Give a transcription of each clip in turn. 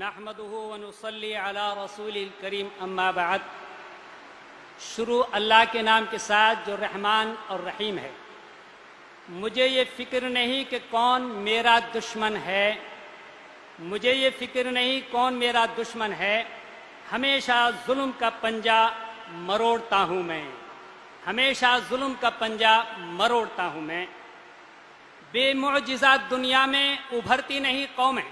नहमदुहु व नुसल्ली अला रसूलिल करीम अम्मा बाद। शुरू अल्लाह के नाम के साथ जो रहमान और रहीम है। मुझे ये फ़िक्र नहीं कि कौन मेरा दुश्मन है, मुझे ये फ़िक्र नहीं कौन मेरा दुश्मन है। हमेशा जुल्म का पंजा मरोड़ता हूँ मैं, हमेशा जुल्म का पंजा मरोड़ता हूँ मैं। बेमुअजिज़ा दुनिया में उभरती नहीं कौमें,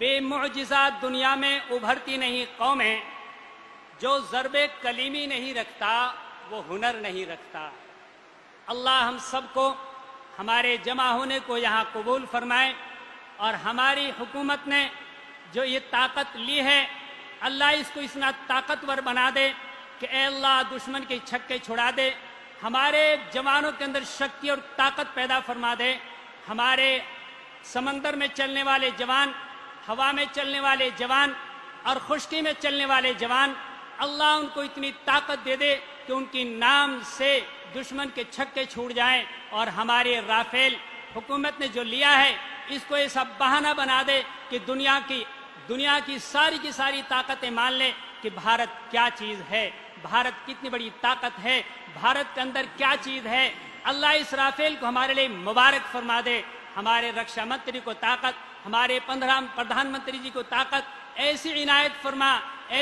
बेमुअजिज़ा दुनिया में उभरती नहीं कौमें। जो ज़रबे कलीमी नहीं रखता वो हुनर नहीं रखता। अल्लाह हम सबको हमारे जमा होने को यहाँ कबूल फरमाए, और हमारी हुकूमत ने जो ये ताकत ली है अल्लाह इसको इतना ताकतवर बना दे कि ए अल्लाह दुश्मन के छक्के छुड़ा दे। हमारे जवानों के अंदर शक्ति और ताकत पैदा फरमा दे। हमारे समंदर में चलने वाले जवान, हवा में चलने वाले जवान और खुश्की में चलने वाले जवान, अल्लाह उनको इतनी ताकत दे दे कि उनकी नाम से दुश्मन के छक्के छूट जाएं। और हमारे राफेल हुकूमत ने जो लिया है इसको ये सब बहाना बना दे कि दुनिया की सारी की सारी ताकतें मान लें कि भारत क्या चीज़ है, भारत कितनी बड़ी ताकत है, भारत के अंदर क्या चीज़ है। अल्लाह इस राफेल को हमारे लिए मुबारक फरमा दे। हमारे रक्षा मंत्री को ताकत, हमारे 15वें प्रधानमंत्री जी को ताकत, ऐसी इनायत फरमा,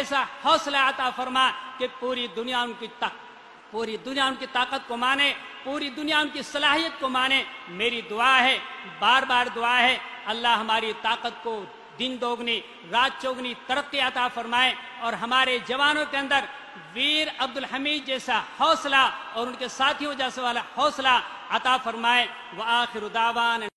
ऐसा हौसला आता फरमा कि पूरी दुनिया उनकी ताकत को माने, पूरी दुनिया उनकी सलाहियत को माने। मेरी दुआ है, बार बार दुआ है, अल्लाह हमारी ताकत को दिन दोगुनी रात चौगुनी तरक्की आता फरमाए और हमारे जवानों के अंदर वीर अब्दुल हमीद जैसा हौसला और उनके साथियों जैसा वाला हौसला आता फरमाए। व आखिर दावाना